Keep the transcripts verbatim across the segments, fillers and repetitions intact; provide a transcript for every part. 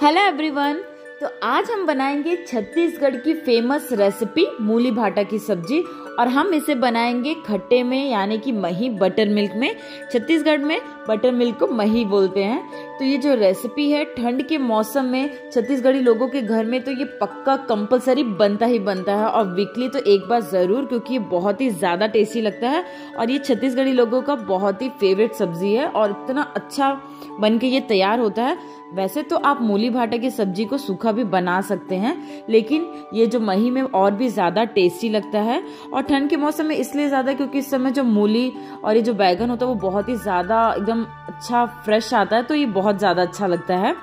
Hello everyone, तो आज हम बनाएंगे छत्तीसगढ़ की फेमस रेसिपी मूली भाटा की सब्जी और हम इसे बनाएंगे खट्टे में यानी कि मही बटर मिल्क में। छत्तीसगढ़ में बटर मिल्क को मही बोलते हैं। तो ये जो रेसिपी है ठंड के मौसम में छत्तीसगढ़ी लोगों के घर में तो ये पक्का कंपलसरी बनता ही बनता है और वीकली तो एक बार ज़रूर, क्योंकि ये बहुत ही ज़्यादा टेस्टी लगता है और ये छत्तीसगढ़ी लोगों का बहुत ही फेवरेट सब्जी है और इतना अच्छा बन के ये तैयार होता है। वैसे तो आप मूली भाटा की सब्जी को सूखा भी बना सकते हैं, लेकिन ये जो मही में और भी ज़्यादा टेस्टी लगता है और ठंड के मौसम में इसलिए ज़्यादा क्योंकि इस समय जो मूली और ये जो बैगन होता है वो बहुत ही ज़्यादा एकदम अच्छा फ्रेश आता है, तो ये बहुत ज़्यादा अच्छा लगता है।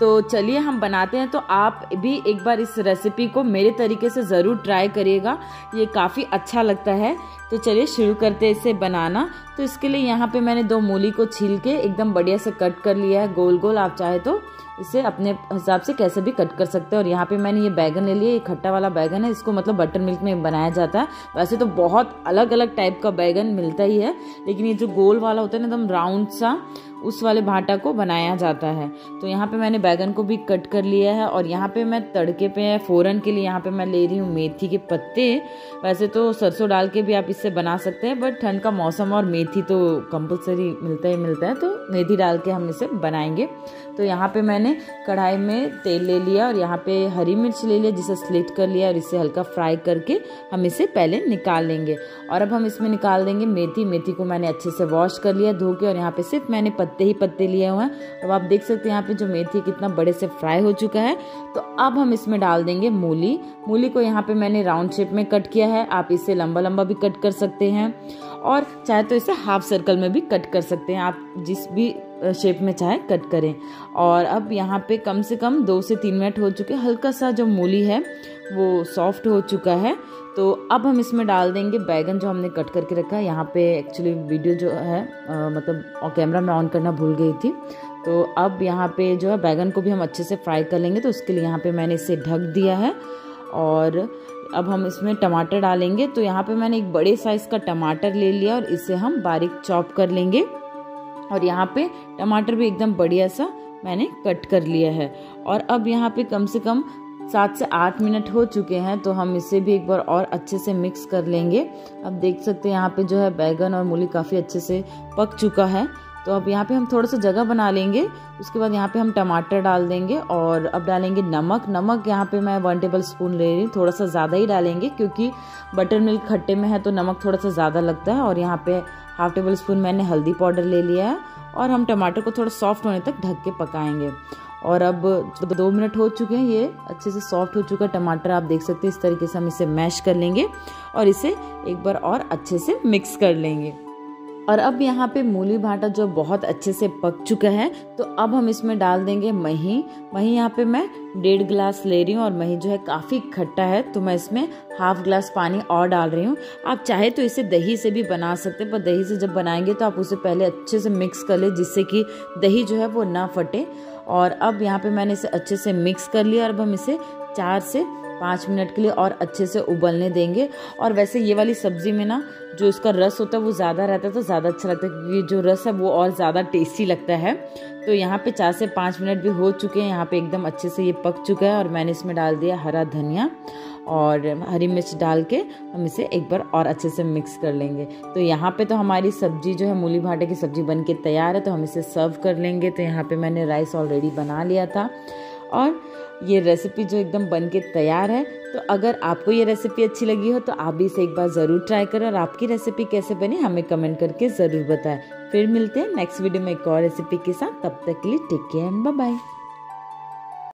तो चलिए हम बनाते हैं। तो आप भी एक बार इस रेसिपी को मेरे तरीके से ज़रूर ट्राई करिएगा, ये काफ़ी अच्छा लगता है। तो चलिए शुरू करते हैं इसे बनाना। तो इसके लिए यहाँ पे मैंने दो मूली को छील के एकदम बढ़िया से कट कर लिया है गोल गोल। आप चाहे तो इसे अपने हिसाब से कैसे भी कट कर सकते हैं। और यहाँ पे मैंने ये बैगन ले लिया, ये खट्टा वाला बैगन है, इसको मतलब बटर मिल्क में बनाया जाता है। वैसे तो बहुत अलग अलग टाइप का बैगन मिलता ही है, लेकिन ये जो गोल वाला होता है ना एकदम राउंड सा, उस वाले भाटा को बनाया जाता है। तो यहाँ पे मैंने बैगन को भी कट कर लिया है और यहाँ पे मैं तड़के पे फ़ौरन के लिए यहाँ पे मैं ले रही हूँ मेथी के पत्ते। वैसे तो सरसों डाल के भी आप इससे बना सकते हैं, बट ठंड का मौसम और मेथी तो कंपलसरी मिलता ही मिलता है, तो मेथी डाल के हम इसे बनाएंगे। तो यहाँ पे मैंने कढ़ाई में तेल ले लिया और यहाँ पे हरी मिर्च ले लिया जिसे स्लिट कर लिया और इसे हल्का फ्राई करके हम इसे पहले निकाल लेंगे। और अब हम इसमें निकाल देंगे मेथी। मेथी को मैंने अच्छे से वॉश कर लिया धो के और यहाँ पे सिर्फ मैंने पत्ते ही पत्ते लिए हुए हैं। अब आप देख सकते हैं यहाँ पे जो मेथी कितना बड़े से फ्राई हो चुका है। तो अब हम इसमें डाल देंगे मूली। मूली को यहाँ पे मैंने राउंड शेप में कट किया है, आप इसे लंबा लंबा भी कट कर सकते हैं और चाहे तो इसे हाफ सर्कल में भी कट कर सकते हैं, आप जिस भी शेप में चाहे कट करें। और अब यहाँ पे कम से कम दो से तीन मिनट हो चुके, हल्का सा जो मूली है वो सॉफ्ट हो चुका है। तो अब हम इसमें डाल देंगे बैगन जो हमने कट करके रखा है। यहाँ पे एक्चुअली वीडियो जो है आ, मतलब कैमरा में ऑन करना भूल गई थी। तो अब यहाँ पे जो है बैगन को भी हम अच्छे से फ्राई कर लेंगे, तो उसके लिए यहाँ पे मैंने इसे ढक दिया है। और अब हम इसमें टमाटर डालेंगे। तो यहाँ पे मैंने एक बड़े साइज़ का टमाटर ले लिया और इसे हम बारीक चॉप कर लेंगे और यहाँ पे टमाटर भी एकदम बढ़िया सा मैंने कट कर लिया है। और अब यहाँ पे कम से कम सात से आठ मिनट हो चुके हैं, तो हम इसे भी एक बार और अच्छे से मिक्स कर लेंगे। अब देख सकते हैं यहाँ पे जो है बैगन और मूली काफ़ी अच्छे से पक चुका है। तो अब यहाँ पे हम थोड़ा सा जगह बना लेंगे, उसके बाद यहाँ पे हम टमाटर डाल देंगे और अब डालेंगे नमक। नमक यहाँ पे मैं वन टेबल स्पून ले रही हूँ, थोड़ा सा ज़्यादा ही डालेंगे क्योंकि बटर मिल्क खट्टे में है तो नमक थोड़ा सा ज़्यादा लगता है। और यहाँ पे हाफ टेबल स्पून मैंने हल्दी पाउडर ले लिया है और हम टमाटर को थोड़ा सॉफ्ट होने तक ढक के पकाएंगे। और अब दो मिनट हो चुके हैं, ये अच्छे से सॉफ्ट हो चुका टमाटर, आप देख सकते हैं। इस तरीके से हम इसे मैश कर लेंगे और इसे एक बार और अच्छे से मिक्स कर लेंगे। और अब यहाँ पे मूली भाटा जो बहुत अच्छे से पक चुका है, तो अब हम इसमें डाल देंगे मही। मही यहाँ पे मैं डेढ़ गिलास ले रही हूँ और मही जो है काफ़ी खट्टा है, तो मैं इसमें हाफ गिलास पानी और डाल रही हूँ। आप चाहे तो इसे दही से भी बना सकते हैं, पर दही से जब बनाएंगे तो आप उसे पहले अच्छे से मिक्स कर लें जिससे कि दही जो है वो ना फटे। और अब यहाँ पे मैंने इसे अच्छे से मिक्स कर लिया और अब हम इसे चार से पाँच मिनट के लिए और अच्छे से उबलने देंगे। और वैसे ये वाली सब्ज़ी में ना जो इसका रस होता है वो ज़्यादा रहता है तो ज़्यादा अच्छा लगता है, क्योंकि जो रस है वो और ज़्यादा टेस्टी लगता है। तो यहाँ पे चार से पाँच मिनट भी हो चुके हैं, यहाँ पे एकदम अच्छे से ये पक चुका है। और मैंने इसमें डाल दिया हरा धनिया और हरी मिर्च डाल के हम इसे एक बार और अच्छे से मिक्स कर लेंगे। तो यहाँ पे तो हमारी सब्जी जो है मूली भाटे की सब्ज़ी बन के तैयार है, तो हम इसे सर्व कर लेंगे। तो यहाँ पर मैंने राइस ऑलरेडी बना लिया था और ये रेसिपी जो एकदम बन के तैयार है। तो अगर आपको ये रेसिपी अच्छी लगी हो तो आप भी इसे एक बार ज़रूर ट्राई करें और आपकी रेसिपी कैसे बनी हमें कमेंट करके ज़रूर बताएं। फिर मिलते हैं नेक्स्ट वीडियो में एक और रेसिपी के साथ, तब तक के लिए take care and bye bye.